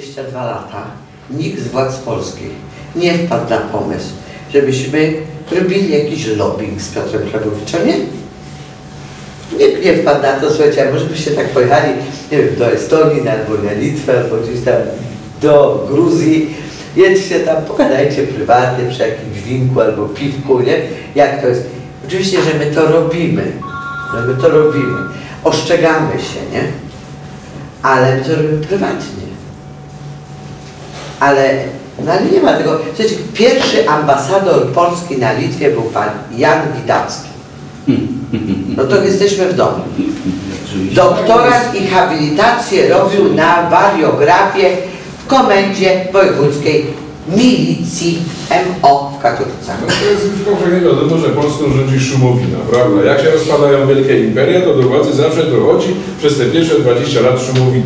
22 lata nikt z władz polskich nie wpadł na pomysł, żebyśmy robili jakiś lobbying z Piotrem Krawowiczem, nie? Nikt nie wpadł na to, słuchajcie, a może byście tak pojechali, nie wiem, do Estonii, albo na Litwę, albo gdzieś tam do Gruzji, jedźcie tam, pogadajcie prywatnie przy jakimś winku albo piwku, nie? Jak to jest? Oczywiście, że my to robimy, ostrzegamy się, nie? Ale my to robimy prywatnie. Ale nie ma tego. Słuchajcie, pierwszy ambasador Polski na Litwie był pan Jan Witacki. No to jesteśmy w domu. Doktorat i habilitację robił na wariografie w Komendzie Wojewódzkiej Milicji MO w Katowicach. No to jest już powszechnie wiadomo, że Polską rządzi Szumowina, prawda? Jak się rozpadają wielkie imperia, to do władzy zawsze dochodzi przez te pierwsze 20 lat Szumowina.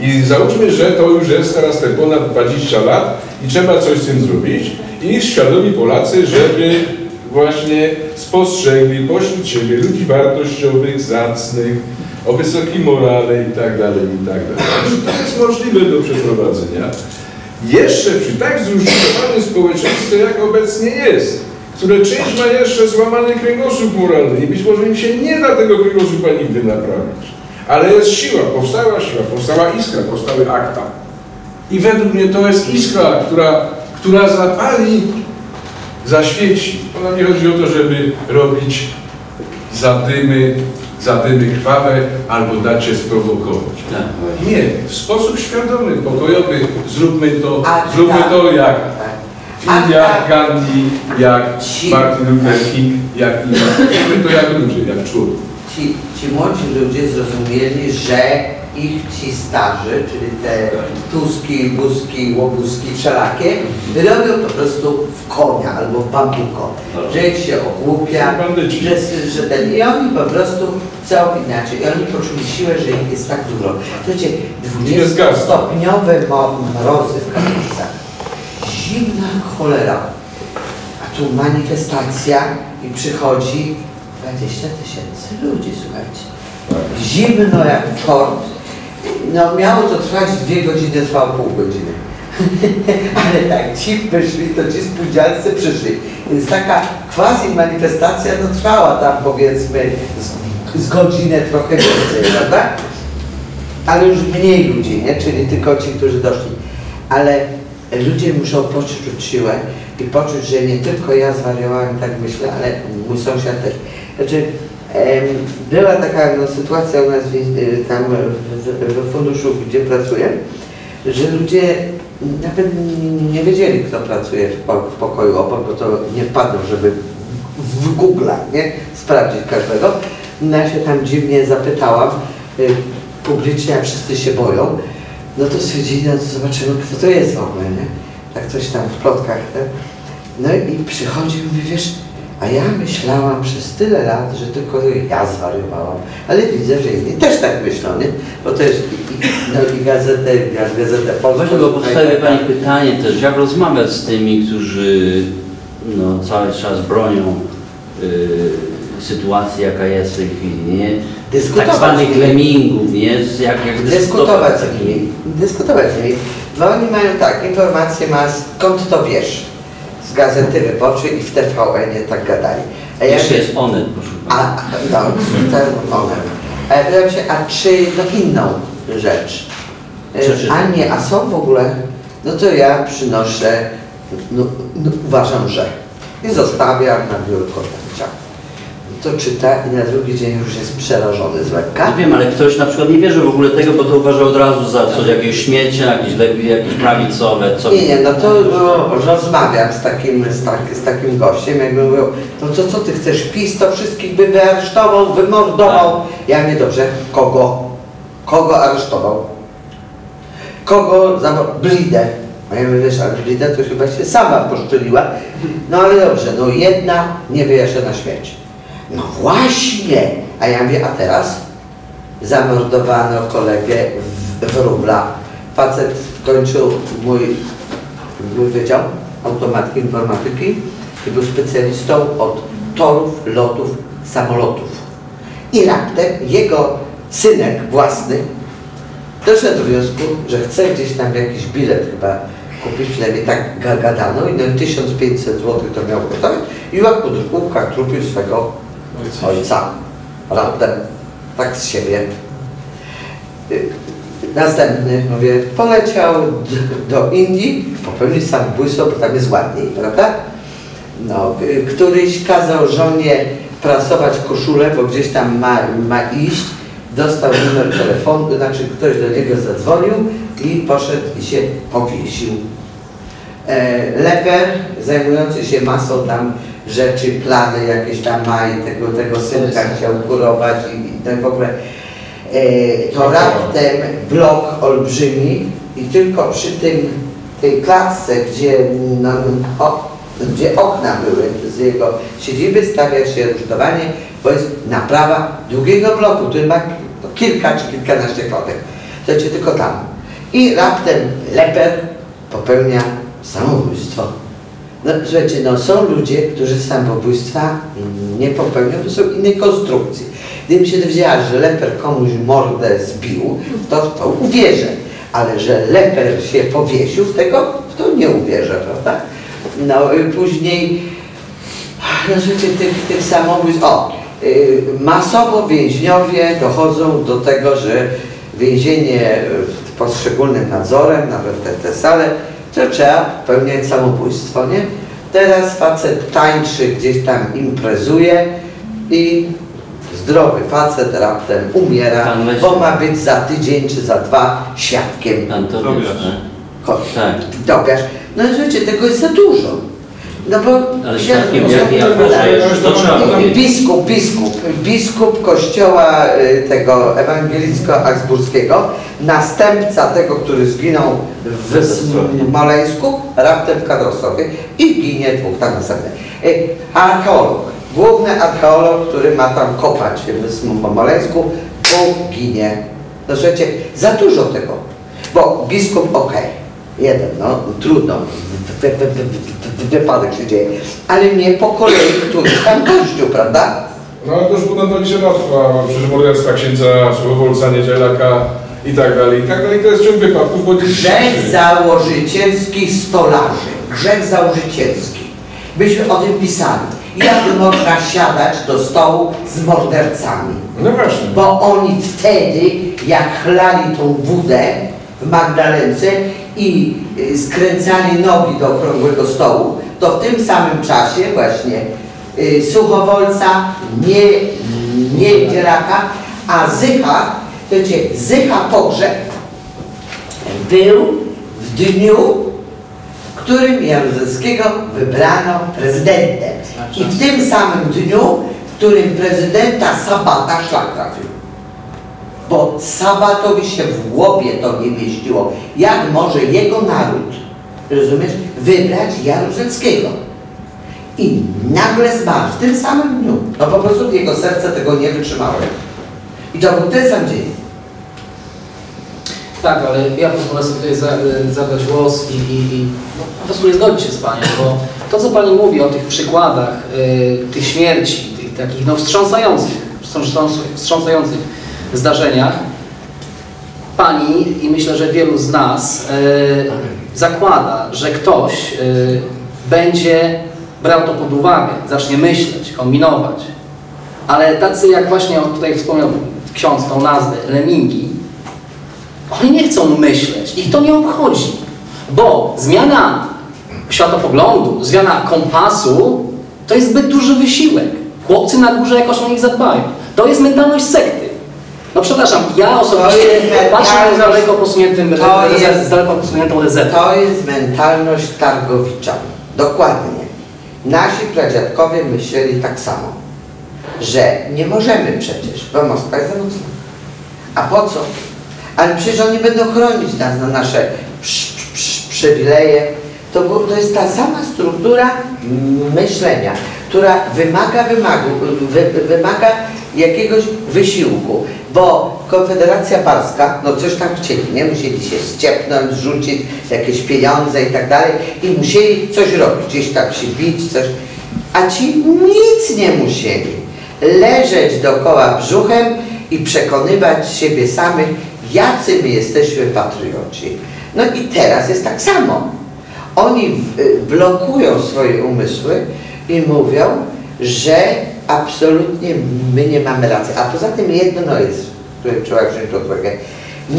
I załóżmy, że to już jest teraz te ponad 20 lat i trzeba coś z tym zrobić i świadomi Polacy, żeby właśnie spostrzegli pośród siebie ludzi wartościowych, zacnych, o wysokim morale i tak dalej, i tak dalej. To jest możliwe do przeprowadzenia. Jeszcze przy tak zróżnicowanym społeczeństwie, jak obecnie jest, które część ma jeszcze złamany kręgosłup moralny i być może im się nie da tego kręgosłupa nigdy naprawić. Ale jest siła, powstała iskra, powstały akta. I według mnie to jest iskra, która zapali, zaświeci. Ona nie chodzi o to, żeby robić zadymy krwawe albo dać się sprowokować. Nie, w sposób świadomy, pokojowy zróbmy to jak jak Gandhi, jak Martin Luther King, jak Iman. Zróbmy to jak ludzie, jak człowiek. Ci młodzi ludzie zrozumieli, że ich ci starzy, czyli te Tuski, Buzki, Łobuski, wszelakie, robią po prostu w konia albo w bambuko, że ich się ogłupia, że ten, i oni po prostu chcą inaczej. I oni poczuli siłę, że ich jest tak dużo. Słuchajcie, 20-stopniowe mrozy w Katowicach, zimna cholera, a tu manifestacja i przychodzi 20 000 ludzi, słuchajcie. Zimno jak tort. No miało to trwać 2 godziny, trwało pół godziny. Ale tak, ci wyszli, to ci spółdzielcy przyszli. Więc taka quasi manifestacja no, trwała tam powiedzmy z godzinę trochę więcej, prawda? Ale już mniej ludzi, nie? Czyli tylko ci, którzy doszli. Ale ludzie muszą poczuć siłę i poczuć, że nie tylko ja zwariowałem, tak myślę, ale mój sąsiad też. Znaczy, była taka no, sytuacja u nas tam w funduszu, gdzie pracuję, że ludzie nawet nie wiedzieli, kto pracuje w pokoju obok, bo to nie wpadło, żeby w Google, nie? Sprawdzić każdego. Ja się tam dziwnie zapytałam publicznie, a wszyscy się boją. No to stwierdzili, no to zobaczymy, kto to jest w ogóle, nie? Tak coś tam w plotkach. Tak? No i przychodzi i mówi, wiesz, a ja myślałam przez tyle lat, że tylko ja zwariowałam, ale widzę, że inni też tak myślą, nie? Bo też i gazetę Polską... Właśnie, bo postawię Pani pytanie też, jak rozmawiać z tymi, którzy no, cały czas bronią sytuacji, jaka jest w tej chwili, nie? Dyskutować tak zwanych lemingów, nie? Jak dyskutować z nimi. Dyskutować z nimi. Bo oni mają tak, informacje ma skąd to wiesz? Z Gazety Wyborczej i w TVN-ie tak gadali. A ja jeszcze jest Onet, proszę pana. A ja pytałem się, a czy no inną rzecz? A nie, a są w ogóle? No to ja przynoszę, uważam, że. I zostawiam na biurko. To czyta i na drugi dzień już jest przerażony z lekka. No wiem, ale ktoś na przykład nie wierzy w ogóle tego, bo to uważa od razu za coś, jakieś śmiecie, jakieś prawicowe, coś. Nie, no to rozmawiam z takim gościem, jakby mówił, no to co ty chcesz, PiS to wszystkich by aresztował, wymordował. Tak. Ja mówię, dobrze, kogo? Kogo aresztował? Kogo za Blidę? A ja mówię, wiesz, ale Blida to chyba się sama poszczeliła. No ale dobrze, no jedna nie wyjeżdża na śmierć. No właśnie! A ja mówię, a teraz zamordowano kolegę Wróbla. Facet kończył mój wydział automatyki, informatyki i był specjalistą od torów, lotów, samolotów. I raptem jego synek własny doszedł do wniosku, że chce gdzieś tam jakiś bilet chyba kupić, przynajmniej tak gadano, i no 1500 zł to miał kosztować, i łak po drukówkach trupił swego ojca raptem, tak z siebie. Następny, mówię, poleciał do Indii, popełnił samobójstwo, bo tam jest ładniej, prawda? No, któryś kazał żonie prasować koszulę, bo gdzieś tam ma iść, dostał numer telefonu, znaczy ktoś do niego zadzwonił i poszedł i się powiesił. Leper zajmujący się masą tam rzeczy, plany jakieś tam ma i tego synka chciał kurować i w ogóle. To raptem blok olbrzymi i tylko przy tej klatce, gdzie, no, gdzie okna były z jego siedziby, stawia się rusztowanie, bo jest naprawa drugiego bloku, który ma kilka czy kilkanaście klatek. Słuchajcie, tylko tam. I raptem leper popełnia samobójstwo. No, słuchajcie, no, są ludzie, którzy samobójstwa nie popełnią, to są inne konstrukcje. Gdybym się dowiedziała, że leper komuś mordę zbił, to w to uwierzę, ale że leper się powiesił, w to nie uwierzę, prawda? No i później, no słuchajcie, tych samobójstw, masowo więźniowie dochodzą do tego, że więzienie pod szczególnym nadzorem, nawet te sale, to trzeba popełniać samobójstwo, nie? Teraz facet tańczy, gdzieś tam imprezuje i zdrowy facet raptem umiera, bo ma być za tydzień czy za dwa świadkiem. Dobiarz. No i słuchajcie, tego jest za dużo. No bo biskup kościoła tego ewangelicko-augsburskiego, następca tego, który zginął w Maleńsku, raptem w Kadrosowie i ginie dwóch tam następnych. Archeolog. Główny archeolog, który ma tam kopać w Maleńsku, bo ginie. No słuchajcie, za dużo tego, bo biskup jeden, no trudno, wypadek się dzieje, ale nie po kolei, któryś tam gościu, prawda? No ale to już potem to liczy łatwo, przecież morderstwa księdza Słowolca, Niedzielaka i tak dalej, to jest ciąg wypadków, bo grzech założycielski stolarzy, grzech założycielski. Byśmy o tym pisali. Jak można siadać do stołu z mordercami? No właśnie. Bo oni wtedy, jak chlali tą wódę w Magdalence i skręcali nogi do okrągłego stołu, to w tym samym czasie właśnie Suchowolca, Niedzielaka, a Zycha, wiecie, Zycha pogrzeb był w dniu, w którym Jaruzelskiego wybrano prezydentem. I w tym samym dniu, w którym prezydenta Sabata szlak trafił. Bo Sabatowi się w głowie to nie mieściło. Jak może jego naród, rozumiesz, wybrać Jaruzelskiego? I nagle zmarł w tym samym dniu. No po prostu jego serce tego nie wytrzymało. I to był ten sam dzień. Tak, ale ja pozwolę sobie tutaj zabrać głos i po prostu nie zgodzić się z Panią, bo to, co Pani mówi o tych przykładach, tych śmierci, tych takich no, wstrząsających zdarzeniach, Pani i myślę, że wielu z nas zakłada, że ktoś będzie brał to pod uwagę, zacznie myśleć, kombinować, ale tacy jak właśnie tutaj wspomniał ksiądz tą nazwę, lemingi, oni nie chcą myśleć, ich to nie obchodzi, bo zmiana światopoglądu, zmiana kompasu to jest zbyt duży wysiłek. Chłopcy na górze jakoś o nich zadbają. To jest mentalność sekty. No przepraszam, ja osobiście patrzę na daleko posuniętą rezetę. To jest mentalność targowicza. Dokładnie. Nasi pradziadkowie myśleli tak samo, że nie możemy przecież, bo Moskwa jest za mocna. A po co? Ale przecież oni będą chronić nas na nasze przywileje. To jest ta sama struktura myślenia, która wymaga jakiegoś wysiłku, bo Konfederacja Barska, no coś tam chcieli, nie? Musieli się ściepnąć, rzucić jakieś pieniądze i tak dalej i musieli coś robić, gdzieś tam się bić, coś, a ci nic nie musieli. Leżeć dookoła brzuchem i przekonywać siebie samych, jacy my jesteśmy patrioci. No i teraz jest tak samo. Oni blokują swoje umysły i mówią, że absolutnie my nie mamy racji. A poza tym jedno jest, które trzeba wziąć pod uwagę.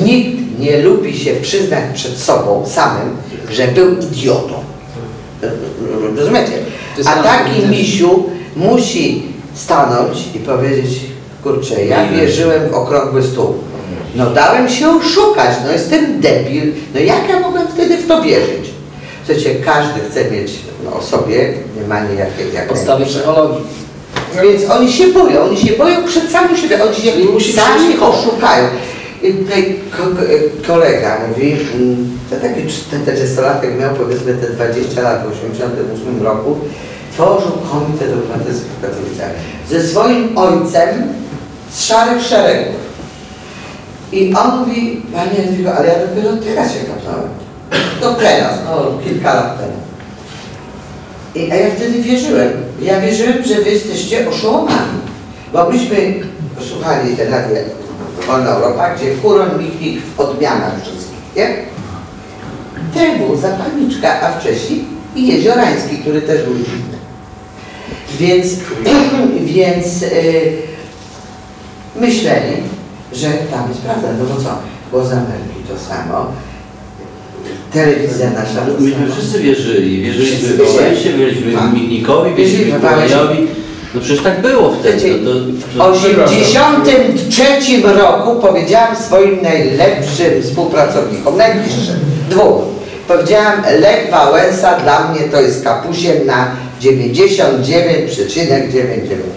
Nikt nie lubi się przyznać przed sobą samym, że był idiotą. Rozumiecie? A taki misiu musi stanąć i powiedzieć, kurczę, ja wierzyłem w okrągły stół. No dałem się oszukać, no jestem debil, no jak ja mogłem wtedy w to wierzyć? Przecież każdy chce mieć o sobie, nie ma niejak podstawy psychologii. Więc oni się boją przed samym siebie, oni się sami oszukają. I tutaj kolega mówi, to taki 40-latek miał powiedzmy te 20 lat w 1988 roku, tworzył komitet obywatelski w Katowicach ze swoim ojcem z szarych szeregów. I on mówi, panie Jadwigo, ale ja dopiero teraz się kapnąłem. No teraz, no kilka lat temu. A ja wtedy wierzyłem. Ja wierzyłem, że wy jesteście oszołomami. Bo myśmy posłuchali ten radia Wolna Europa, gdzie Kuroń Michnik w odmianach wszystkich, nie? Trybun, Zapalniczka, a wcześniej i Jezioranski, który też był dziwny. Więc myśleli, że tam jest prawda, no bo co? Bo z Ameryki to samo. Telewizja nasza. Myśmy wszyscy wierzyli. Wierzyliśmy w Wałęsie, wierzyliśmy Michnikowi, wierzyliśmy Kuroniowi. No przecież tak było wtedy. W 1983 roku powiedziałam swoim najlepszym współpracownikom, najbliższym, dwóch. Powiedziałam, Lech Wałęsa dla mnie to jest kapusiem na 99,99.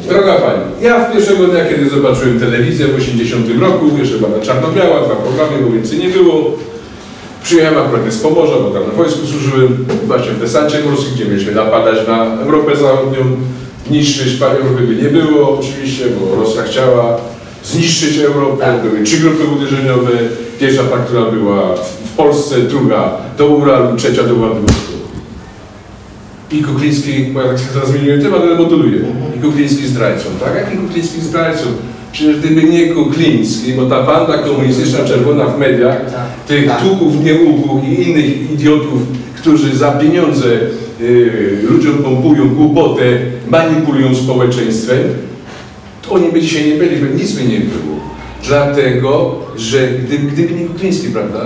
Droga pani, ja w pierwszego dnia, kiedy zobaczyłem telewizję w 1980 roku, jeszcze była czarno-biała, dwa programy, bo więcej nie było. Przyjechałem akurat z Pomorza, bo tam na wojsku służyłem, właśnie w desancie morskim, gdzie mieliśmy napadać na Europę Zachodnią, niszczyć, Europy by nie było oczywiście, bo Rosja chciała zniszczyć Europę, były 3 grupy uderzeniowe, pierwsza ta, która była w Polsce, druga do Uralu, trzecia do Ładowostu. I Kukliński, bo ja tak się teraz zmieniłem temat, ale moduluję, i Kukliński zdrajcą, tak? Jaki Kukliński zdrajcą? Przecież gdyby nie Kukliński, bo ta banda komunistyczna czerwona w mediach, tych tuków, nieługów i innych idiotów, którzy za pieniądze ludziom pompują głupotę, manipulują społeczeństwem, to oni by dzisiaj nie byli, by nic by nie było. Dlatego, że gdyby nie Kukliński, prawda?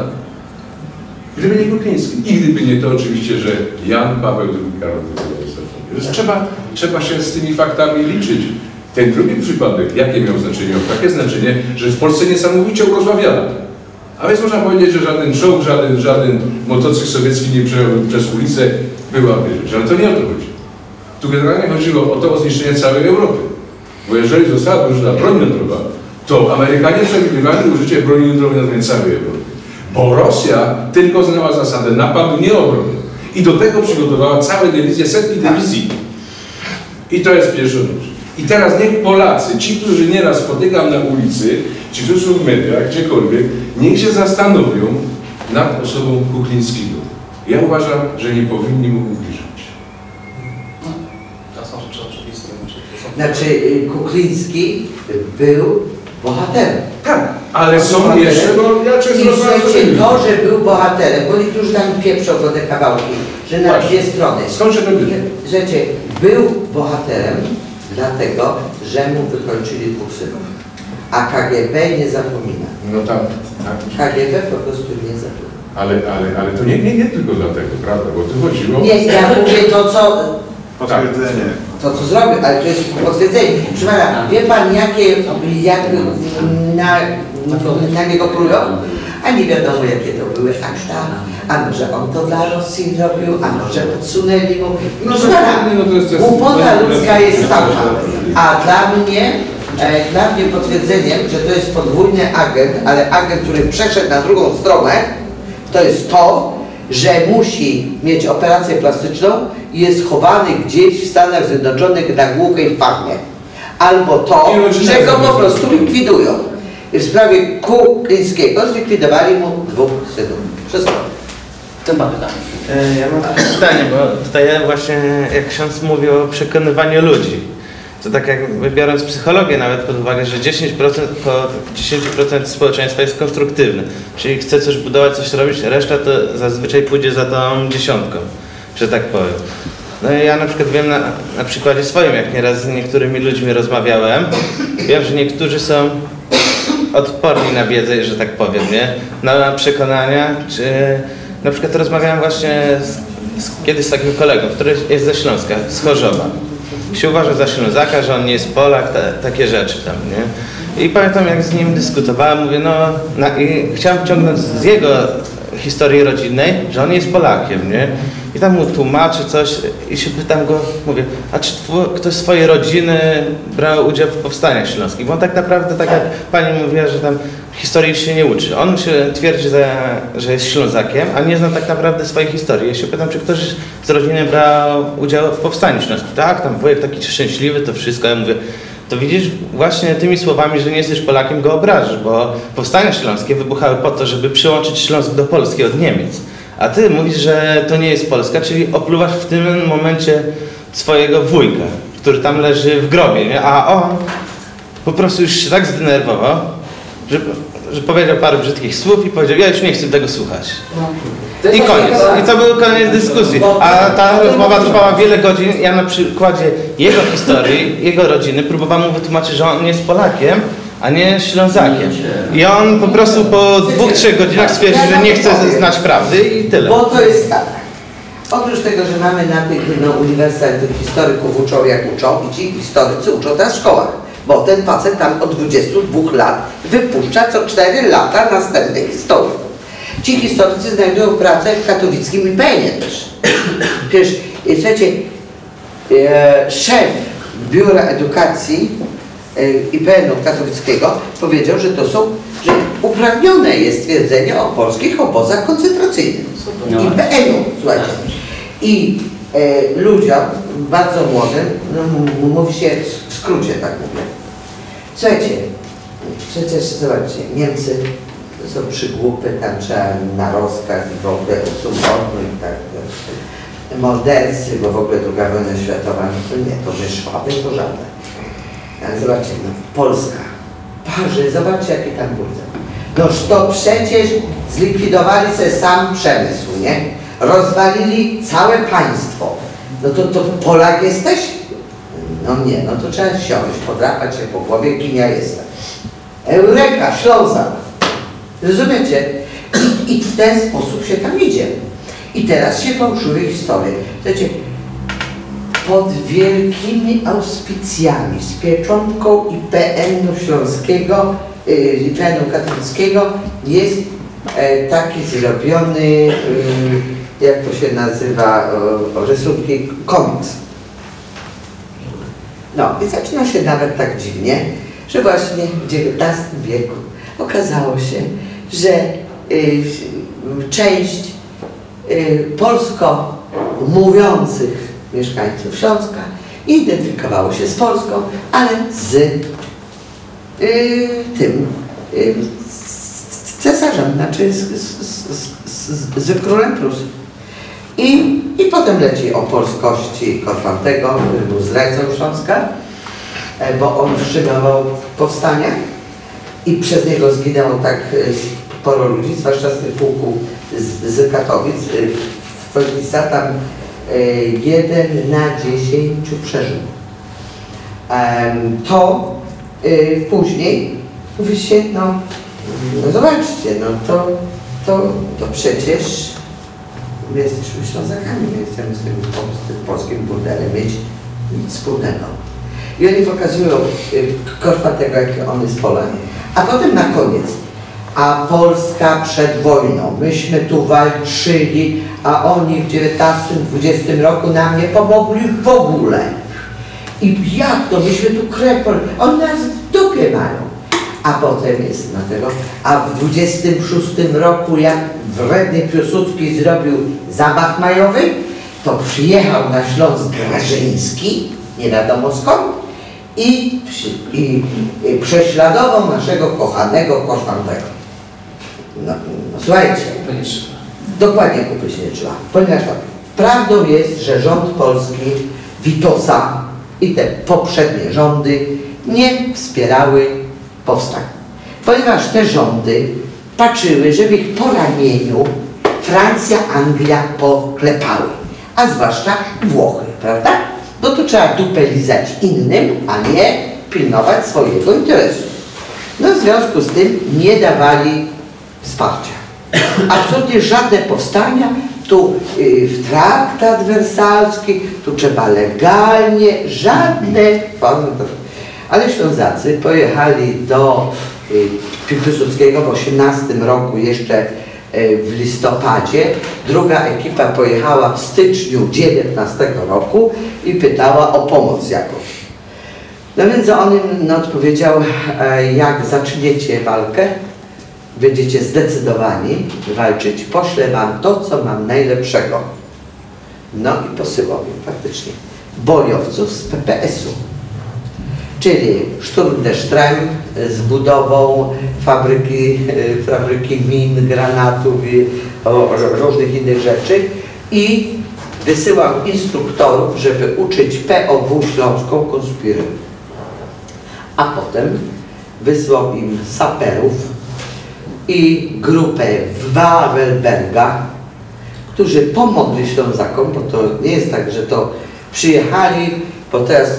Gdyby nie Kukliński. I gdyby nie to oczywiście, że Jan Paweł II. Trzeba się z tymi faktami liczyć. Ten drugi przypadek, jakie miał znaczenie? Miał takie znaczenie, że w Polsce niesamowicie urozmawiano. A więc można powiedzieć, że żaden czołg, żaden motocykl sowiecki nie przejął przez ulicę, była wyżej. Ale to nie o to chodzi. Tu generalnie chodziło o to, o zniszczenie całej Europy. Bo jeżeli została użyta broń jądrowa, to Amerykanie przewidywali użycie broni jądrowej na terenie całej Europy. Bo Rosja tylko znała zasadę napadu, nie obrony. I do tego przygotowała całe dywizje, setki dywizji. I to jest pierwsza rzecz. I teraz niech Polacy, ci, którzy nieraz spotykam na ulicy, ci, którzy są w mediach, gdziekolwiek, niech się zastanowią nad osobą Kuklińskiego. Ja uważam, że nie powinni mu ubliżać. Znaczy, Kukliński był bohaterem. Tak, ale są jeszcze... I to, że był bohaterem, bo niektórzy tam pieprzą do te kawałki, że na dwie strony. Skąd się był bohaterem, dlatego, że mu wykończyli dwóch synów. A KGB nie zapomina. No tak. KGB po prostu nie zapomina. Ale to nie tylko dlatego, prawda? Bo tu chodziło... Nie, ja mówię to, co... Potwierdzenie. To, co zrobił, ale to jest potwierdzenie. Proszę pana, wie pan, jak na niego plują? A nie wiadomo, jakie to były akta. A może on to dla Rosji robił, a może odsunęli mu. Proszę pana, głupota ludzka jest taka. A dla mnie potwierdzeniem, że to jest podwójny agent, ale agent, który przeszedł na drugą stronę, to jest to, że musi mieć operację plastyczną i jest chowany gdzieś w Stanach Zjednoczonych na głuchej farmie. Albo to, że go po prostu likwidują. I w sprawie Kuklińskiego zlikwidowali mu dwóch synów. Wszystko. To ma pytanie. Ja mam pytanie, bo tutaj właśnie jak ksiądz mówił o przekonywaniu ludzi. To tak jakby biorąc psychologię nawet pod uwagę, że 10% społeczeństwa jest konstruktywne, czyli chce coś budować, coś robić, reszta to zazwyczaj pójdzie za tą dziesiątką, że tak powiem. No i ja na przykład wiem na przykładzie swoim, jak nieraz z niektórymi ludźmi rozmawiałem, wiem, że niektórzy są odporni na wiedzę, że tak powiem, nie? Na przekonania, czy na przykład rozmawiałem właśnie kiedyś z takim kolegą, który jest ze Śląska, z Chorzowa. Się uważa za Ślązaka, że on nie jest Polak, takie rzeczy tam, nie? I pamiętam, jak z nim dyskutowałem, mówię, i chciałem wciągnąć z jego historii rodzinnej, że on jest Polakiem, nie? I tam mu tłumaczy coś i się pytam go, mówię, a czy ktoś z twojej rodziny brał udział w powstaniach śląskich? Bo on tak naprawdę, tak jak pani mówiła, że tam historii się nie uczy. On się twierdzi, że jest Ślązakiem, a nie zna tak naprawdę swojej historii. Ja się pytam, czy ktoś z rodziny brał udział w powstaniu śląskim. Tak, tam wujek taki szczęśliwy, to wszystko. Ja mówię, to widzisz właśnie tymi słowami, że nie jesteś Polakiem, go obrażasz, bo powstania śląskie wybuchały po to, żeby przyłączyć Śląsk do Polski od Niemiec. A ty mówisz, że to nie jest Polska, czyli opluwasz w tym momencie swojego wujka, który tam leży w grobie, nie? A on po prostu już się tak zdenerwował, że powiedział parę brzydkich słów i powiedział, ja już nie chcę tego słuchać. I koniec. I to był koniec dyskusji. A ta rozmowa trwała wiele godzin. Ja na przykładzie jego historii, jego rodziny próbowałem mu wytłumaczyć, że on jest Polakiem, a nie Ślązakiem. I on po prostu po 2-3 godzinach stwierdził, że nie chce znać prawdy i tyle. Bo to jest tak. Oprócz tego, że mamy na tych uniwersytetach historyków uczą jak uczą i ci historycy uczą teraz w szkołach. Bo ten facet tam od 22 lat wypuszcza co 4 lata następnych historyków. Ci historycy znajdują pracę w katowickim IPN-ie też. Przecież, słuchajcie, szef Biura Edukacji IPN-u katowickiego powiedział, że to są, że uprawnione jest stwierdzenie o polskich obozach koncentracyjnych. IPN-u, słuchajcie. I ludziom bardzo młodym, no, mówi się w skrócie, tak mówię. Słuchajcie, przecież zobaczcie, Niemcy są przygłupy, tam trzeba na rozkaz i w ogóle sumowny i tak dalej. Mordercy, bo w ogóle Druga Wojna Światowa, no to nie, to wyszłaby, to żadne. Ale zobaczcie, no Polska, Parzy, zobaczcie jakie tam burdy. Noż to przecież zlikwidowali sobie sam przemysł, nie? Rozwalili całe państwo. No to Polak jesteś? No nie, no to trzeba siąść, podrapać się po głowie, kim ja jestem. Eureka, Ślązak. Rozumiecie? I w ten sposób się tam idzie. I teraz się fałszuje historię. Słuchajcie, pod wielkimi auspicjami, z pieczątką IPN-u Śląskiego, IPN-u katolickiego jest taki zrobiony, jak to się nazywa, rysunki, komiks. No i zaczyna się nawet tak dziwnie, że właśnie w XIX wieku okazało się, że część polsko mówiących mieszkańców Śląska identyfikowało się z Polską, ale z tym z cesarzem, znaczy z królem Prus. I potem leci o polskości Korfantego, który był zdrajcą Śląska, bo on wstrzymawał powstania i przez niego zginęło tak sporo ludzi, zwłaszcza z tych pułków z Katowic. W Polsce tam 1 na 10 przeżył. To później mówi się, no zobaczcie, to przecież my jesteśmy Ślązakami, nie chcemy z tym polskim burdelem mieć nic wspólnego. I oni pokazują Korfantego, jaki on jest Polak. A potem na koniec, a Polska przed wojną, myśmy tu walczyli, a oni w 19-20 roku nam nie pomogli w ogóle. I jak to, myśmy tu krew, oni nas w dupie mają. A potem jest na tego, a w 26 roku, jak wredny Piłsudski zrobił zamach majowy, to przyjechał na Śląsk Grażyński, nie wiadomo skąd, i prześladował naszego kochanego Korfantego. No, słuchajcie, dokładnie kupy się nie trzeba, ponieważ prawdą jest, że rząd polski Witosa i te poprzednie rządy nie wspierały powstań. Ponieważ te rządy patrzyły, żeby ich po ramieniu Francja, Anglia poklepały, a zwłaszcza Włochy, prawda? No to trzeba dupę lizać innym, a nie pilnować swojego interesu. No w związku z tym nie dawali wsparcia. Absolutnie żadne powstania, tu w traktat wersalski, tu trzeba legalnie, żadne formy. Ale Ślązacy pojechali do Piłsudskiego w 18 roku jeszcze w listopadzie. Druga ekipa pojechała w styczniu 19 roku i pytała o pomoc jakąś. No więc on odpowiedział, jak zaczniecie walkę, będziecie zdecydowani walczyć, poślę wam to, co mam najlepszego. No i posyłał mi praktycznie bojowców z PPS-u, czyli Sturmdestrem z budową fabryki min, granatów i różnych innych rzeczy i wysyłał instruktorów, żeby uczyć POW śląską konspirę. A potem wysłał im saperów i grupę Wawelberga, którzy pomogli Ślązakom, bo to nie jest tak, że to przyjechali, bo teraz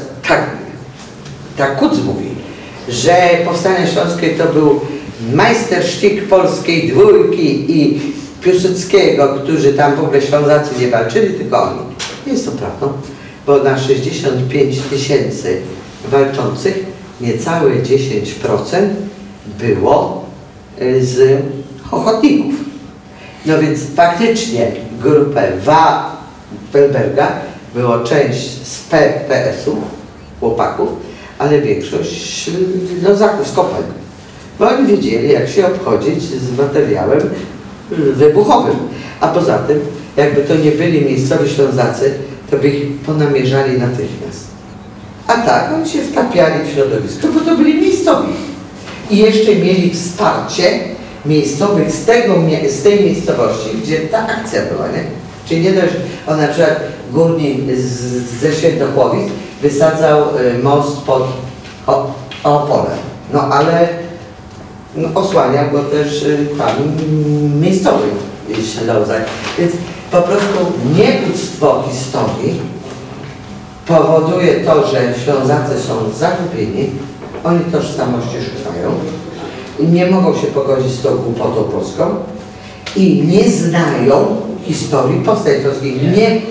tak Kuc mówi, że powstanie śląskie to był majstersztyk polskiej dwójki i Piłsudskiego, którzy tam w ogóle Ślązacy nie walczyli, tylko oni. Nie jest to prawdą, bo na 65 tysięcy walczących niecałe 10% było z ochotników. No więc faktycznie grupę Wawelberga było część z PPS-u, chłopaków, ale większość Ślązaków z kopalń. Bo oni wiedzieli, jak się obchodzić z materiałem wybuchowym. A poza tym, jakby to nie byli miejscowi Ślązacy, to by ich ponamierzali natychmiast. A tak, oni się wtapiali w środowisko, bo to byli miejscowi. I jeszcze mieli wsparcie miejscowych z tej miejscowości, gdzie ta akcja była, nie? Czyli nie dość, on na przykład górnik ze Świętochłowic wysadzał most pod Opolem. No ale no, osłaniał go też tam miejscowy Ślązak. Więc po prostu nieuctwo historii powoduje to, że Ślązacy są zagubieni, oni tożsamości szukają, nie mogą się pogodzić z tą głupotą polską i nie znają historii powstań śląskich. Nie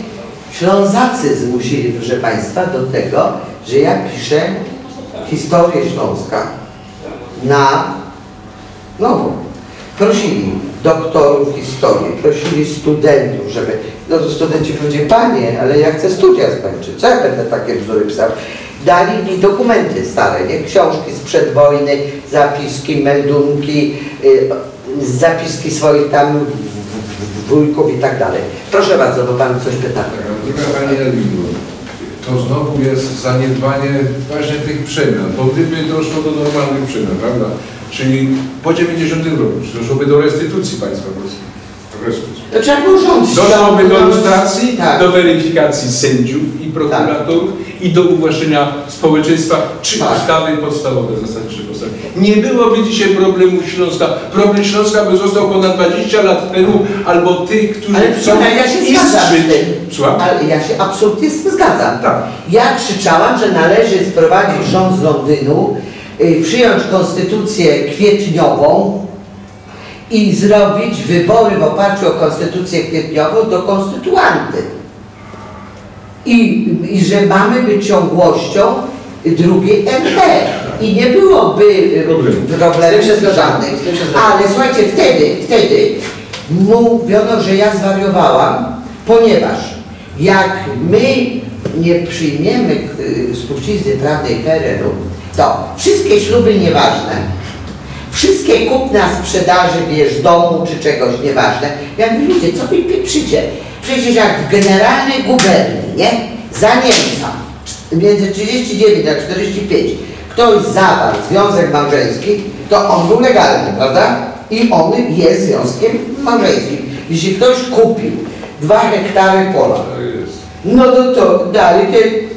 Ślązacy zmusili, proszę Państwa, do tego, że ja piszę historię Śląska na nowo. Prosili doktorów historii, prosili studentów, żeby... No to studenci powiedzieli, panie, ale ja chcę studia skończyć, co ja będę takie bzdury pisał? Dali mi dokumenty stare, nie? Książki sprzed wojny, zapiski, meldunki, zapiski swoich tam wujków i tak dalej. Proszę bardzo, bo Pan coś pyta. Droga Pani Elidu, to znowu jest zaniedbanie właśnie tych przemian, bo gdyby doszło do normalnych przemian, prawda? Czyli po 90 roku, czy doszłoby do restytucji państwa polskiego. To trzeba było rząd. Doszłoby do lustracji, tak, do weryfikacji sędziów i prokuratorów, tak, i do uwłaszczenia społeczeństwa, czy tak, ustawy podstawowe, zasadnicze podstawy. Nie byłoby dzisiaj problemu Śląska. Problem Śląska by został ponad 20 lat temu, albo tych, którzy chcą. Ale ja się zgadzam. Ale ja się absolutnie z tym zgadzam. Tak. Ja krzyczałam, że należy sprowadzić rząd z Londynu, przyjąć konstytucję kwietniową i zrobić wybory w oparciu o konstytucję kwietniową do konstytuanty. I że mamy być ciągłością drugiej RP. I nie byłoby problemów żadnych. Ale słuchajcie, wtedy mówiono, że ja zwariowałam, ponieważ jak my nie przyjmiemy spuścizny prawnej PRL-u, to wszystkie śluby nieważne. Wszystkie kupna sprzedaży, wiesz, domu czy czegoś, nieważne. Ja mówię, ludzie, co wy pieprzycie? Przecież jak w generalnej guberni, nie? Za Niemca, między 39 a 45, ktoś zawarł związek małżeński, to on był legalny, prawda? I on jest związkiem małżeńskim. Jeśli ktoś kupił 2 hektary pola, no to dalej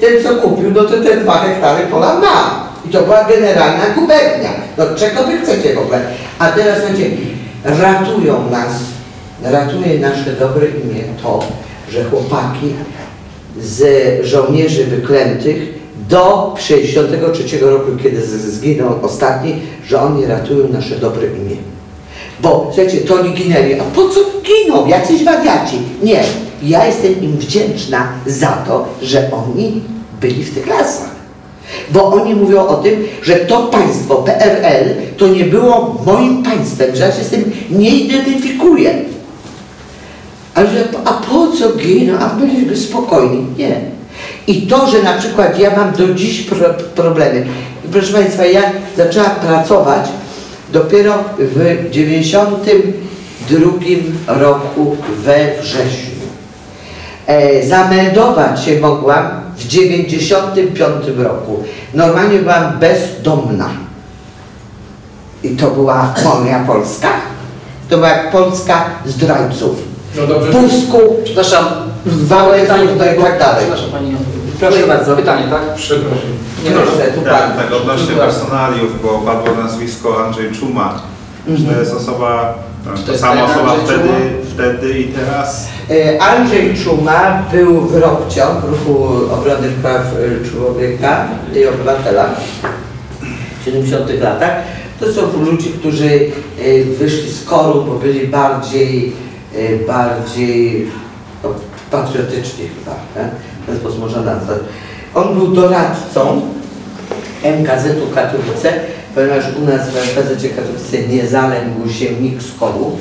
ten co kupił, no to te 2 hektary pola ma. I to była generalna gubernia. No czego wy chcecie w ogóle? A teraz ludzie ratują nas, ratuje nasze dobre imię to, że chłopaki z żołnierzy wyklętych do 1963 roku, kiedy zginął ostatni, że oni ratują nasze dobre imię. Bo słuchajcie, to nie ginęli. A po co giną? Jacyś wariaci. Nie. Ja jestem im wdzięczna za to, że oni byli w tych lasach. Bo oni mówią o tym, że to państwo, PRL, to nie było moim państwem, że ja się z tym nie identyfikuję. Ale że, a po co giną? A byliśmy spokojni. Nie. I to, że na przykład ja mam do dziś problemy. I proszę Państwa, ja zaczęłam pracować dopiero w 1992 roku we wrześniu. Zameldować się mogłam w 1995 roku. Normalnie byłam bezdomna. I to była moja Polska. To była jak Polska zdrajców. No dobrze. Pusku, przepraszam, Wałęsa i tak dalej. Przepraszam Pani. Proszę bardzo, pytanie, tak? Przepraszam. Nie proszę, tu tak, Pan. Tak, odnośnie personaliów, bo padło nazwisko Andrzej Czuma. Czy to jest osoba, to sama osoba wtedy i teraz? Andrzej Czuma był w ROPCIO, w Ruchu Obrony Praw Człowieka i Obywatela w 70-tych latach. To są ludzie, którzy wyszli z KOR-u, bo byli bardziej patriotyczni chyba, tak? To jest można nazwać. On był doradcą MKZ-u Katowice, ponieważ u nas w MKZ-cie Katowice nie zaległ się nikt z KOR-u.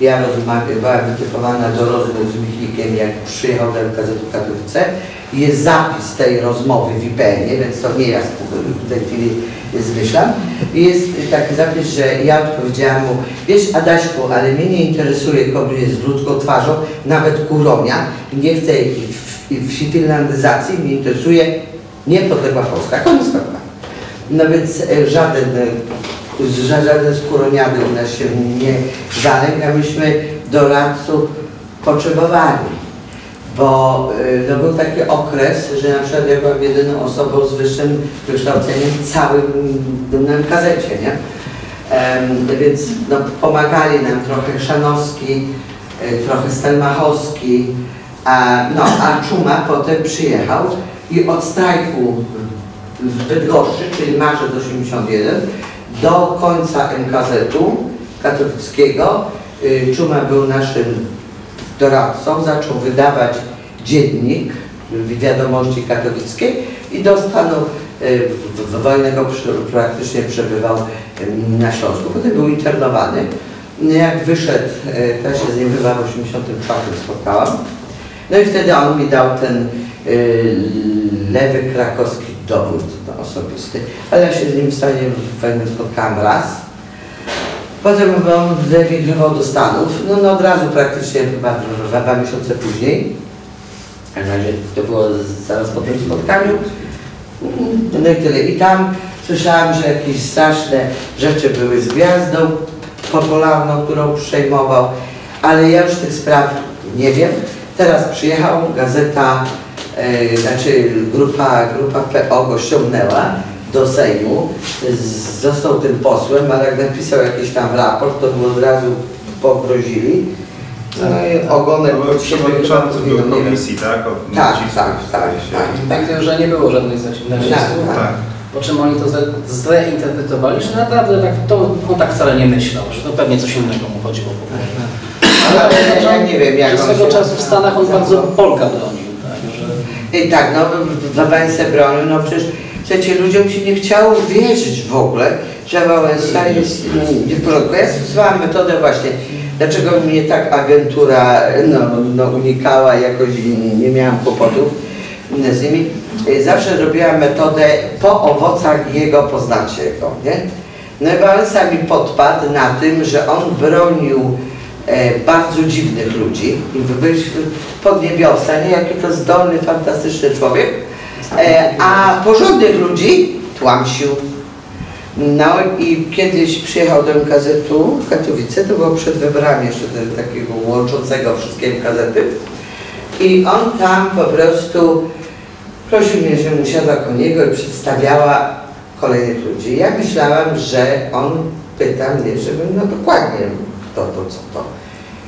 Ja byłam wytypowana do rozmów z Michnikiem, jak przyjechał do MKZ-u Katowice. Jest zapis tej rozmowy w IPN-ie, więc to nie ja w tej chwili zmyślam. Jest taki zapis, że ja odpowiedziałam mu: wiesz Adaśku, ale mnie nie interesuje kobiet z ludzką twarzą, nawet Kuronia, nie chcę w finlandyzacji, mnie interesuje niepodległa Polska. Koniec kropka. No więc żaden z Kuroniady u nas się nie zaległ, a myśmy doradców potrzebowali. Bo to był taki okres, że na przykład ja byłam jedyną osobą z wyższym wykształceniem w całym MKZ-cie, nie? Więc no, pomagali nam trochę Chrzanowski, trochę Stelmachowski, a Czuma potem przyjechał i od strajku w Bydgoszczy, czyli marzec 81, do końca MKZ-u katowickiego Czuma był naszym doradcą, zaczął wydawać dziennik Wiadomości Katowickiej i do stanu wojennego praktycznie przebywał na Śląsku. Potem był internowany. Jak wyszedł, to ja się z nim chyba w 1984 spotkałam. No i wtedy on mi dał ten lewy krakowski dowód osobisty, ale ja się z nim w stanie wojennym spotkałam raz. Potem on wyemigrował do Stanów, no od razu praktycznie chyba 2 miesiące później. To było zaraz po tym spotkaniu. No i tyle. I tam słyszałam, że jakieś straszne rzeczy były z Gwiazdą Popularną, którą przejmował, ale ja już tych spraw nie wiem. Teraz przyjechał, gazeta, znaczy grupa PO go ściągnęła do Sejmu, został tym posłem, ale jak napisał jakiś tam raport, to mu od razu pogrozili. No i ogonek przewodniczący do komisji, tak? Tak. Wiem, że nie było żadnej zaciemności. Tak. Po czym oni to zreinterpretowali, że naprawdę tak, to on tak wcale nie myślał, że to pewnie coś innego mu chodziło po prostu. Ale ja nie wiem, jak swego czasu w Stanach on bardzo Polka bronił. I tak, no Wałęsę bronił, no przecież słuchajcie, ludziom się nie chciało wierzyć w ogóle, że Wałęsa jest nie w porządku. Ja stosowałam metodę właśnie, dlaczego mnie tak agentura unikała, jakoś nie miałam kłopotów z nimi. Zawsze robiłam metodę po owocach jego poznacie go, nie? No i Wałęsa mi podpadł na tym, że on bronił bardzo dziwnych ludzi i wyszły pod niebiosa, nie? Jaki to zdolny, fantastyczny człowiek. A porządnych ludzi tłamsił. No i kiedyś przyjechał do MKZ-u w Katowice, to było przed wybrami jeszcze takiego łączącego wszystkie MKZ-y. I on tam po prostu Prosił mnie, żebym usiadła koło niego i przedstawiała kolejnych ludzi. Ja myślałam, że on pyta mnie, żebym no dokładnie to, co to.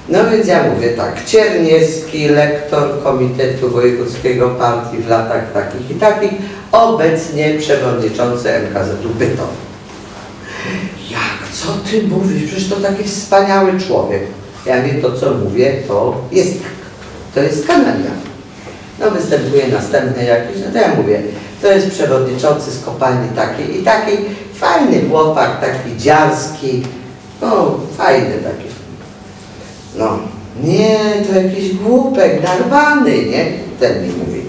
No więc ja mówię tak, Czerniewski, lektor Komitetu Wojewódzkiego Partii w latach takich i takich, obecnie przewodniczący MKZ-u Bytom. Jak, co ty mówisz? Przecież to taki wspaniały człowiek. Ja mówię, to co mówię, to jest tak. To jest kanalia. No występuje następne jakieś, no to ja mówię, to jest przewodniczący z kopalni takiej i takiej, fajny chłopak, taki dziarski, no fajny taki. No, nie, to jakiś głupek, narwany, nie? Ten mi mówi.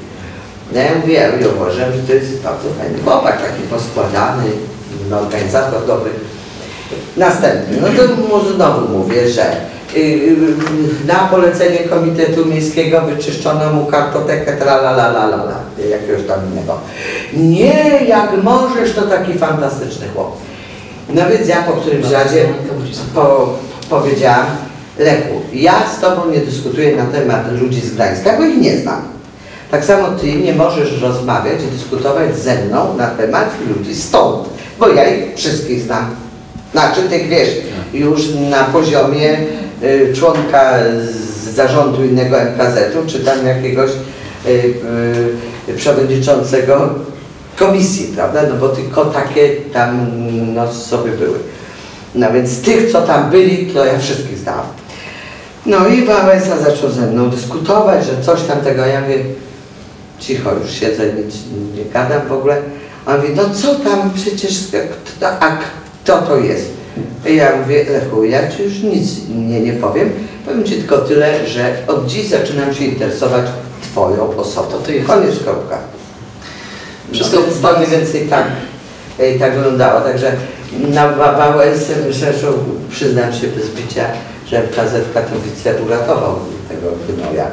No ja mówię, ja uważam, że to jest bardzo fajny chłopak, taki poskładany, no, organizator dobry. Następny, no to mu znowu mówię, że na polecenie Komitetu Miejskiego wyczyszczono mu kartotekę tralalalala, jakiegoś tam innego. Nie, jak możesz, to taki fantastyczny chłop. No więc ja po którymś razie powiedziałam, Lechu, ja z tobą nie dyskutuję na temat ludzi z Gdańska, bo ich nie znam. Tak samo ty nie możesz rozmawiać i dyskutować ze mną na temat ludzi stąd, bo ja ich wszystkich znam. Znaczy tych, wiesz, już na poziomie członka zarządu innego MKZ-u, czy tam jakiegoś przewodniczącego komisji, prawda? No bo tylko takie tam no, sobie były. No więc tych, co tam byli, to ja wszystkich znałam. No i Wałęsa zaczął ze mną dyskutować, że coś tam tego, ja mówię, cicho już siedzę, nie gadam w ogóle. On mówi, no co tam przecież, a kto to jest? I ja mówię, Lechu, ja ci już nic nie powiem, powiem ci tylko tyle, że od dziś zaczynam się interesować twoją osobą. To jest koniec, kropka. Wszystko no, mniej więcej tak, tak wyglądało, także na Wałęsę zresztą przyznam się bez bicia, że MKZ Katowice uratował tego wymowia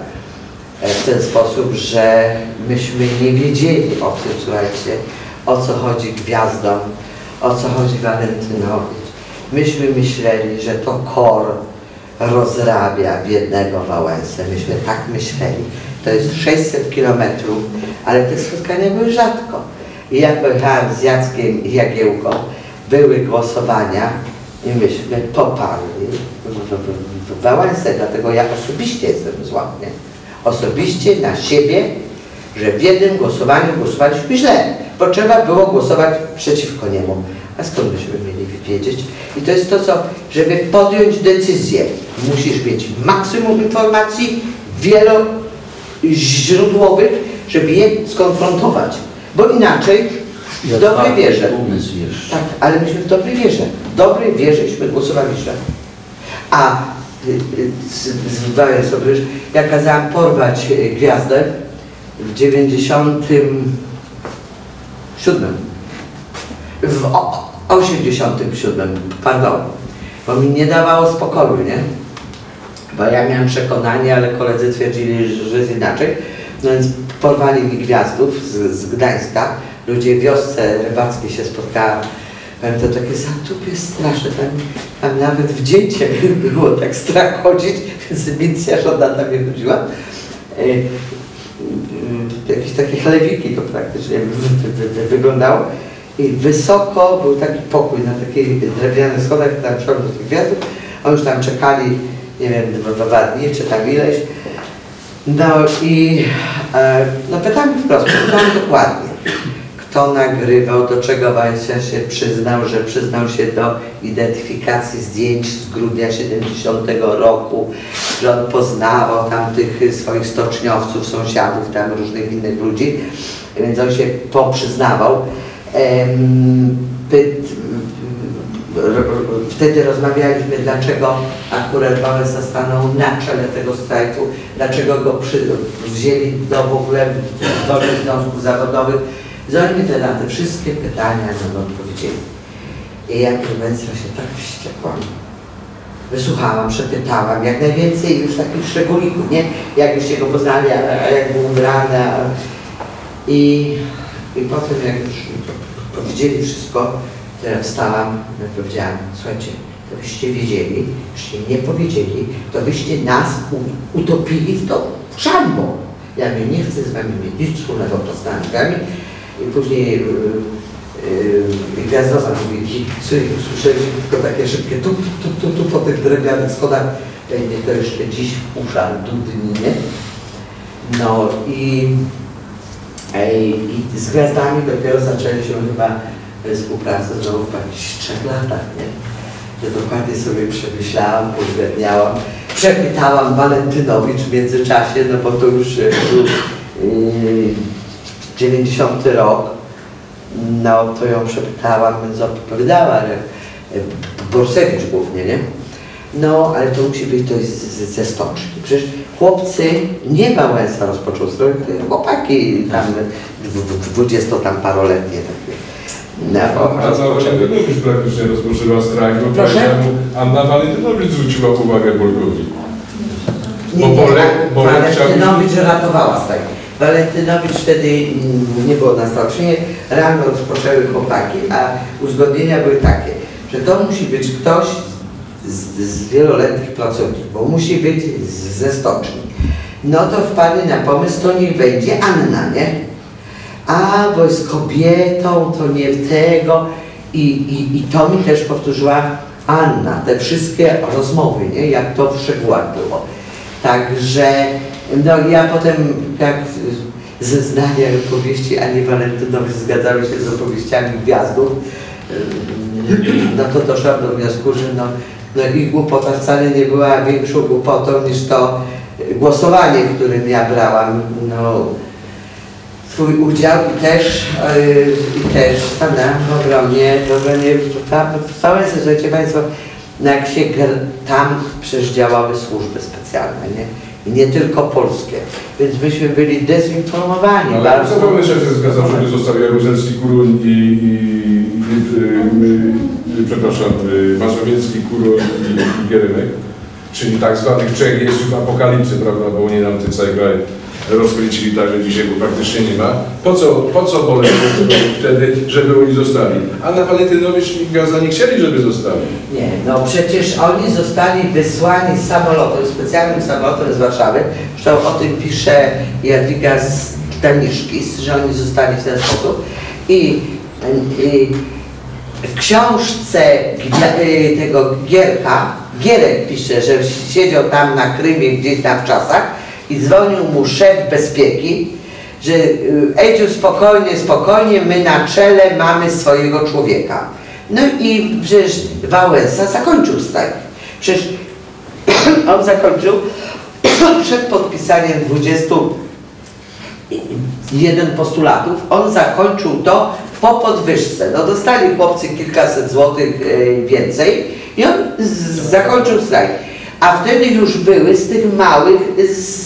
w ten sposób, że myśmy nie wiedzieli o tym, słuchajcie, o co chodzi Gwiazdom, o co chodzi Walentynowicz. Myśmy myśleli, że to KOR rozrabia biednego Wałęsę. Myśmy tak myśleli. To jest 600 kilometrów, ale te spotkania były rzadko. I ja pojechałem z Jackiem i Jagiełką, były głosowania i myśmy poparli Wałęsę, dlatego ja osobiście jestem zła, nie? Osobiście na siebie, że w jednym głosowaniu głosowaliśmy źle, bo trzeba było głosować przeciwko niemu. A skąd byśmy mieli wiedzieć? I to jest to, co, żeby podjąć decyzję, musisz mieć maksimum informacji wieloźródłowych, żeby je skonfrontować, bo inaczej w dobrej wierze. Tak, ale myśmy w dobrej wierze. W dobrej wierześmy głosowali źle. A zdawałem sobie, że ja kazałam porwać Gwiazdę w 97. W 87, pardon. Bo mi nie dawało spokoju, nie? Bo ja miałem przekonanie, ale koledzy twierdzili, że jest inaczej. No więc porwali mi Gwiazdów z Gdańska. Ludzie w wiosce rybackiej się spotkała, pamiętam, to takie zatupie straszne, tam nawet w dzieciach było tak strach chodzić, więc milicja żadna tam nie chodziła. Jakieś takie chlewiki to praktycznie wyglądało. I wysoko był taki pokój na takich drewnianych schodach, tam szło do tych gwiazdów. Oni już tam czekali, nie wiem, 2 dni czy tam ileś. No i no pytałem wprost, pytałem dokładnie. Kto nagrywał, do czego Wałęsa się przyznał, że przyznał się do identyfikacji zdjęć z grudnia 70 roku, że on poznawał tam tych swoich stoczniowców, sąsiadów, tam różnych innych ludzi, więc on się poprzyznawał. Wtedy rozmawialiśmy, dlaczego akurat Wałęsa stanął na czele tego strajku, dlaczego go wzięli do w ogóle wolnych związków zawodowych. Zajmie te na te wszystkie pytania nam odpowiedzieli. I ja proszę Państwa się tak wściekłam. Wysłuchałam, przepytałam jak najwięcej już takich szczególików, nie? Jak już się go poznali, a jak był ubrany. I potem jak już powiedzieli wszystko, to ja wstałam i powiedziałam, słuchajcie, to byście wiedzieli, byście nie powiedzieli, to byście nas utopili w to szambo. ja nie chcę z wami mieć nic wspólnego pod stankami. I później Gwiazdowa mówi, słyszeliśmy tylko takie szybkie tu po tych drewnianych schodach, będzie to jeszcze dziś w uszach dudninie. No i z Gwiazdami dopiero zaczęliśmy chyba współpracę znowu w jakichś 3 latach, nie? Ja dokładnie sobie przemyślałam, uwzględniałam, przepytałam Walentynowicz w międzyczasie, no bo to już 90 rok, no to ją przepytałam, więc odpowiadała, ale Borsewicz głównie, nie? No, ale to musi być coś ze Stoczki. Przecież chłopcy, nie Wałęsa rozpoczął stronę, chłopaki tam 20-paroletnie takie. No, a cała Walentynowicz praktycznie rozpoczęła strajk, bo Anna Walentynowicz zwróciła uwagę Bolkowi. Bo Walentynowicz ratowała strajk. Walentynowicz wtedy nie było na stocznie, rano rozpoczęły chłopaki, a uzgodnienia były takie, że to musi być ktoś z wieloletnich pracowników, bo musi być ze stoczni. No to wpadli na pomysł, to niech będzie Anna, nie? A, bo jest kobietą, to nie tego. I to mi też powtórzyła Anna, te wszystkie rozmowy, nie? Jak to w szczegółach było. Także, no ja potem, jak ze znania opowieści Ani Walentynowej zgadzały się z opowieściami Gwiazdów, no to doszłam do wniosku, że no ich głupota wcale nie była większą głupotą niż to głosowanie, w którym ja brałam, no, swój udział i też stanęłam w obronie całe, słuchajcie Państwo, jak się tam przecież działały służby specjalne, nie? I nie tylko polskie, więc myśmy byli dezinformowani. Ale bardzo. Co Pan jeszcze się zgadzał, żeby został Jaruzelski, Kuroń przepraszam, Mazowiecki, Kuroń i Gierynek, czyli tak zwanych trzech jeźdźców apokalipsy, prawda, bo oni nam ten cały kraj rozkręcili tak, że dzisiaj go praktycznie nie ma. Po co Polsce wtedy, żeby oni zostali? A na Walentynowicz i Gwiazda nie chcieli, żeby zostali. Nie, no przecież oni zostali wysłani samolotem, specjalnym samolotem z Warszawy. Zresztą o tym pisze Jadwiga Staniszkis, że oni zostali w ten sposób. I w książce tego Gierek pisze, że siedział tam na Krymie gdzieś tam w czasach, i dzwonił mu szef bezpieki, że Edziu, spokojnie, spokojnie, my na czele mamy swojego człowieka. No i przecież Wałęsa zakończył strajk. Przecież on zakończył przed podpisaniem 21 postulatów, on zakończył to po podwyżce. No dostali chłopcy kilkaset złotych więcej i on zakończył strajk. A wtedy już były z tych małych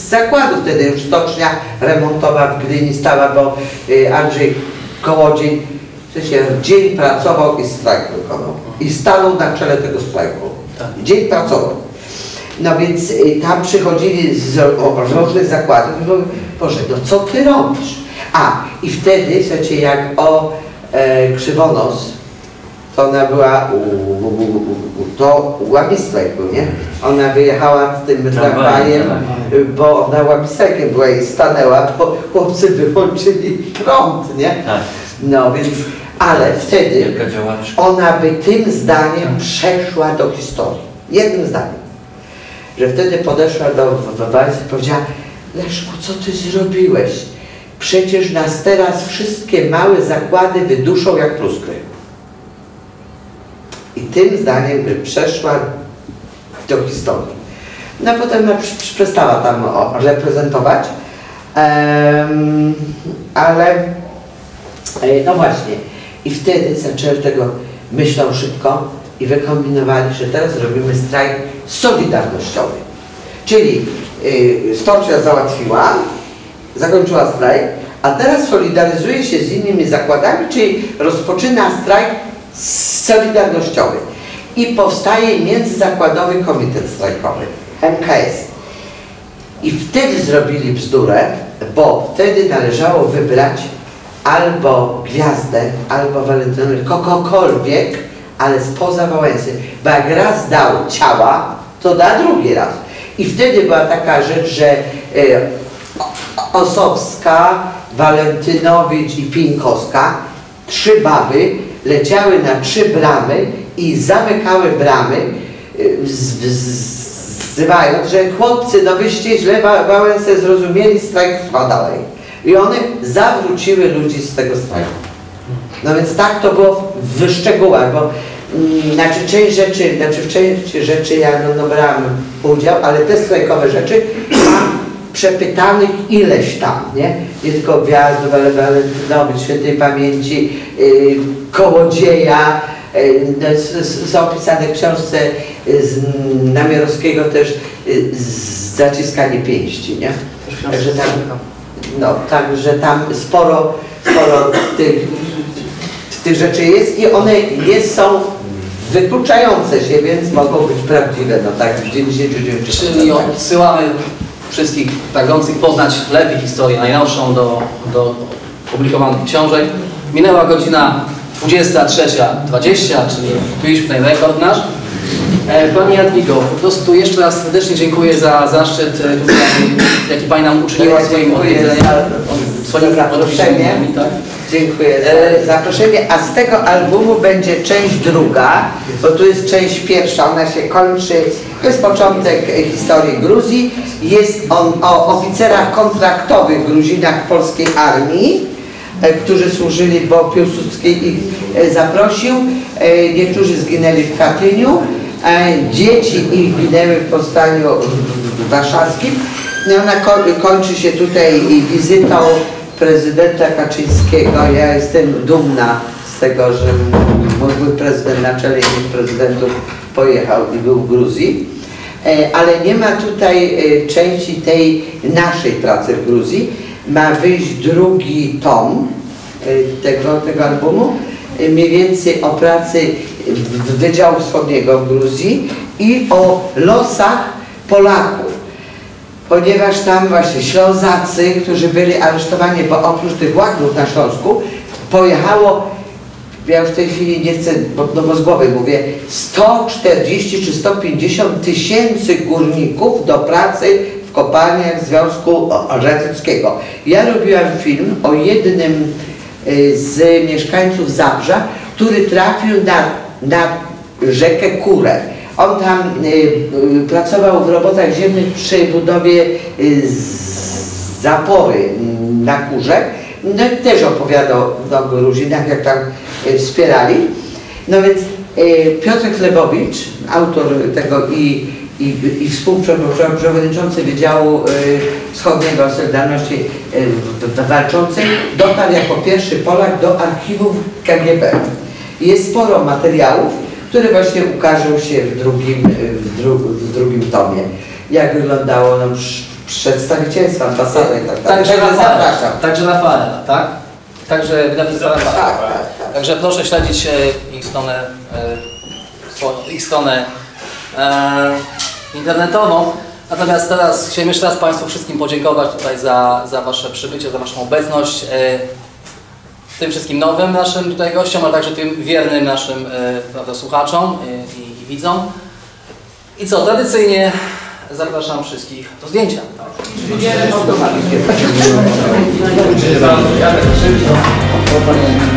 zakładów, wtedy już stocznia remontowa w Gdyni stała, bo Andrzej Kołodziej dzień pracował i strajk wykonał. I stanął na czele tego strajku. Dzień pracował. No więc tam przychodzili z różnych zakładów i mówili, Boże, no co ty robisz? I wtedy, słuchajcie, jak Krzywonos, ona była, to łapistrajk był, nie? Ona wyjechała z tym tramwajem, bo ona łapistrajkiem była i stanęła, bo chłopcy wyłączyli prąd, nie? No więc, ale wtedy ona by tym zdaniem przeszła do historii. Jednym zdaniem. Że wtedy podeszła do Wałęsy i powiedziała, Leszku, co ty zrobiłeś? Przecież nas teraz wszystkie małe zakłady wyduszą jak pluskwy. I tym zdaniem by przeszła do historii. No potem przestała tam reprezentować, ale no właśnie. I wtedy zaczęli tego myślą szybko i wykombinowali, że teraz robimy strajk solidarnościowy. Czyli stocznia załatwiła, zakończyła strajk, a teraz solidaryzuje się z innymi zakładami, czyli rozpoczyna strajk solidarnościowy i powstaje Międzyzakładowy Komitet Strajkowy, MKS. I wtedy zrobili bzdurę, bo wtedy należało wybrać albo Gwiazdę, albo Walentynowicza, kogokolwiek, ale spoza Wałęsy. Bo jak raz dał ciała, to da drugi raz. I wtedy była taka rzecz, że Osowska, Walentynowicz i Pinkowska, trzy baby, leciały na trzy bramy i zamykały bramy, wzywając, że chłopcy, no wyście źle Wałęsę zrozumieli, strajk trwa dalej. I one zawróciły ludzi z tego strajku. No więc tak to było w szczegółach, bo w części rzeczy ja no, brałam udział, ale te strajkowe rzeczy mam przepytanych ileś tam, nie? Nie tylko Gwiazdowa, ale Walentynowicz, świętej pamięci, Kołodzieja, są opisane w książce Namierowskiego też zaciskanie pięści, nie? Także tam, no, także tam sporo tych rzeczy jest i one nie są wykluczające się, więc mogą być prawdziwe, no tak, w 99%. Czyli odsyłamy wszystkich pragnących poznać lepiej historię najnowszą do publikowanych książek. Minęła godzina 23:20, czyli byliśmy tutaj rekord nasz. Pani Jadwigo, po prostu jeszcze raz serdecznie dziękuję za zaszczyt, tutaj, jaki Pani nam uczyniła swoim odwiedzeniem. Dziękuję za zaproszenie, a z tego albumu będzie część druga, bo tu jest część pierwsza, ona się kończy, to jest początek historii Gruzji, jest on o oficerach kontraktowych Gruzinach polskiej armii, którzy służyli, bo Piłsudski ich zaprosił, niektórzy zginęli w Katyniu, dzieci ich ginęły w powstaniu warszawskim, i ona kończy się tutaj wizytą prezydenta Kaczyńskiego. Ja jestem dumna z tego, że mój prezydent na czele innych prezydentów pojechał i był w Gruzji, ale nie ma tutaj części tej naszej pracy w Gruzji. Ma wyjść drugi tom tego albumu, mniej więcej o pracy Wydziału Wschodniego w Gruzji i o losach Polaków. Ponieważ tam właśnie Ślązacy, którzy byli aresztowani, bo oprócz tych łagrów na Śląsku pojechało, ja już w tej chwili nie chcę, bo z głowy mówię, 140 czy 150 tysięcy górników do pracy w kopalniach Związku Radzieckiego. Ja robiłam film o jednym z mieszkańców Zabrza, który trafił na rzekę Kurę. On tam pracował w robotach ziemnych przy budowie zapory na Kurze. No i też opowiadał o Gruzinach, jak tam wspierali. No więc Piotr Krawowicz, autor tego i współprzewodniczący Wydziału Wschodniego Solidarności Walczącej, dotarł jako pierwszy Polak do archiwów KGB. Jest sporo materiałów, które właśnie ukażą się w drugim tomie. Jak wyglądało no, przedstawicielstwo ambasady i tak dalej. Także zapraszam. Także Rafaela, tak? Także wydawnictwa Rafaela. Tak. Także proszę śledzić ich stronę internetową. Natomiast teraz chciałem jeszcze raz Państwu wszystkim podziękować tutaj za Wasze przybycie, za Waszą obecność. Tym wszystkim nowym naszym tutaj gościom, ale także tym wiernym naszym prawda, słuchaczom i widzom. I co, tradycyjnie zapraszam wszystkich do zdjęcia.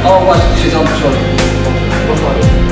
O, właśnie, dzisiaj są